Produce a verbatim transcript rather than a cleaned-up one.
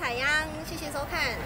采央，谢谢收看。